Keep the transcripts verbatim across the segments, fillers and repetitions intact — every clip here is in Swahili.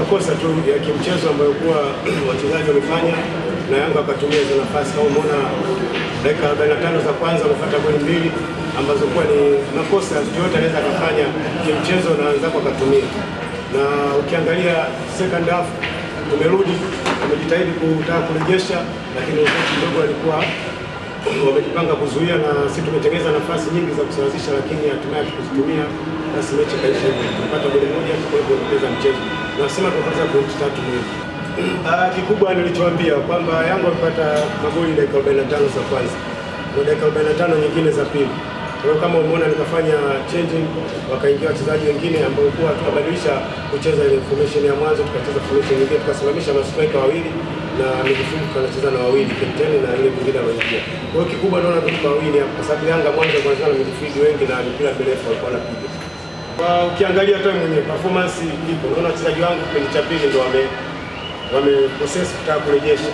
makosa tu ya kimchezo ambayo kwa wachezaji walifanya na Yanga wakatumia hizo nafasi kama umeona dakika arobaini na tano za kwanza kupata goli mbili ambazo kwa ni makosa yote anaweza kufanya kimchezo na anza kwa kutumia. Na ukiangalia second half tumerudi tumejitahidi kutaka kurejesha lakini wenzetu kidogo walikuwa wamejipanga kuzuia na sisi tumetengeneza nafasi nyingi za kusawazisha lakini hatimaye tukuzitumia basi mechi kaisha kupata goli moja kwa hivyo kupoteza mchezo. Nasema tunaanza kwa tatu hivi. Ah, kikubwa nilichowaambia kwamba Yanga walipata magoli dakika arobaini na tano za kwanza. Kwa dakika arobaini na tano nyingine za pili. Kwa kama umeona nikafanya changing wakaingia wachezaji wengine ambao kwa tukabadilisha kucheza ile formation ya mwanzo tukacheza formation nyingine tukasimamisha mastrika wawili na mifumo tunacheza na wawili captain na ile nyingine wanaingia. Kwa kikubwa naona kwa wawili hapo kwa sababu Yanga mwanzo kwanza na midfield wengi na mpira mrefu walikuwa napiga. Kwa ukiangalia hata mwenyewe performance ipo. Unaona wachezaji wangu kwenye cha pili ndio wame wame process kutaka kurejesha.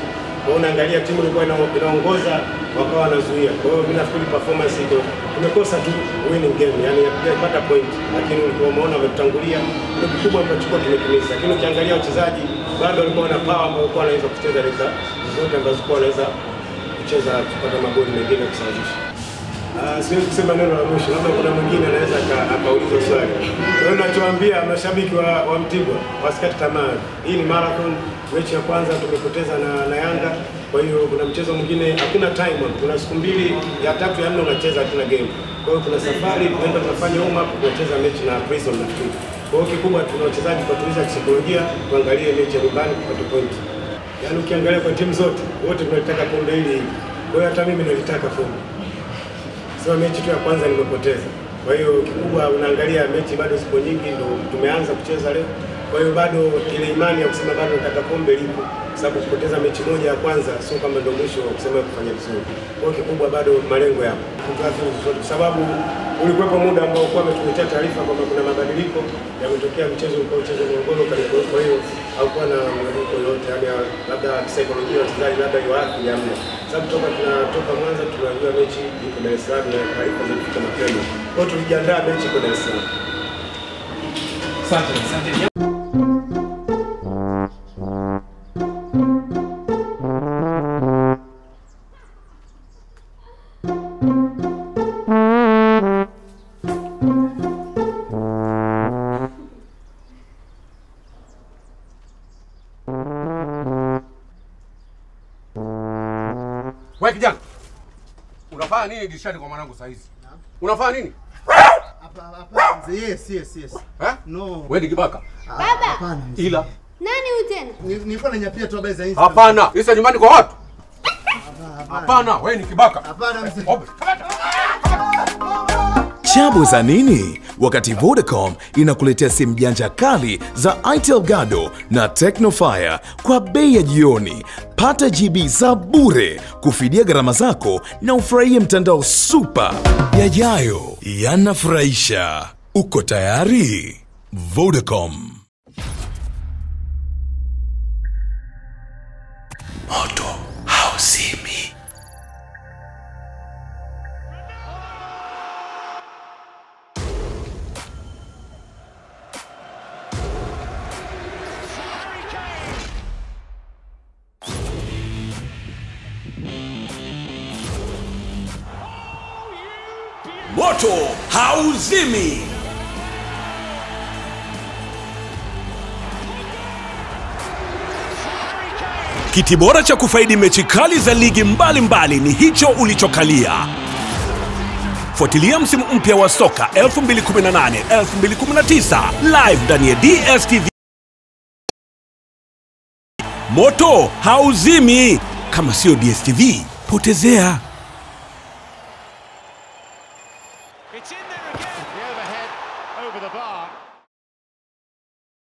Unaangalia timu ilikuwa inaongoza wakawa wanazuia. Kwa hiyo bila full performance hiyo umekosa tu winning game yani yapata point lakini ulikuwa umeona wametangulia ndio kikubwa ambacho kimetumika. Lakini ukiangalia wachezaji bado walikuwa na power ambao walikuwa wanaweza kucheza leza zote ambazo walikuwa wanaweza kucheza kupata magoli mengine kusawazisha. Ah, siwezi kusema neno la mwisho labda kuna mwingine anaweza akauliza swali. Kwa hiyo nachoambia mashabiki wa, wa Mtibwa wasikate tamaa. Hii ni marathon. Mechi ya kwanza tumepoteza na, na Yanga. Kwa hiyo kuna mchezo mwingine hakuna time out. Kuna siku mbili ya tatu ya nne unacheza tuna game. Kwa hiyo kuna safari tunaenda tunafanya home up tunacheza mechi na Prison na Mtibwa. Kwa hiyo kikubwa tuna wachezaji kutuliza kisaikolojia tuangalie mechi ya nyumbani kupata point. Yaani ukiangalia kwa timu zote wote tunataka kombe hili. Kwa hiyo hata mimi nilitaka kombe. Sasa mechi tu ya kwanza nimepoteza. Kwa hiyo kikubwa unaangalia mechi bado sipo nyingi ndio tumeanza kucheza leo. Kwa hiyo bado ile imani ya kusema bado nataka kombe lipo sababu kupoteza mechi moja ya kwanza sio kama ndio mwisho wa kusema kufanya vizuri. Kwa hiyo kikubwa bado malengo yapo. Kwa sababu ulikuwepo muda ambao kwa umetuletea taarifa kwamba kuna mabadiliko yametokea mchezo uko mchezo Ngolo kalikuwa kwa hiyo hakuwa na mabadiliko yote yani labda saikolojia wachezaji labda yoathi jambo. Sababu toka tunatoka Mwanza tulianza mechi iko Dar es Salaam na haiko zilifika mapema. Kwa hiyo tulijiandaa mechi iko Dar es Salaam. Asante, asante. Wewe kijana unafanya nini dirishani kwa mwanangu saa hizi? Unafanya nini? Hapa hapa mzee. Yes yes yes. Eh? No. Wewe ni kibaka. Baba. Hapana. Ila nani huyu tena? Nilikuwa nanyapia tu habari za Insta. Hapana. Insta nyumbani kwa watu. Hapana, wewe ni kibaka. Hapana mzee. Chabu za nini? Wakati Vodacom inakuletea simu janja kali za Itel Gado na Technofire kwa bei ya jioni. Pata G B za bure kufidia gharama zako na ufurahie mtandao super. Yajayo yanafurahisha. Uko tayari? Vodacom. Moto hauzimi. Moto hauzimi. Kiti bora cha kufaidi mechi kali za ligi mbalimbali ni hicho ulichokalia. Fuatilia msimu mpya wa soka elfu mbili kumi na nane elfu mbili kumi na tisa live ndani ya D S T V. Moto hauzimi. Kama sio D S T V, potezea.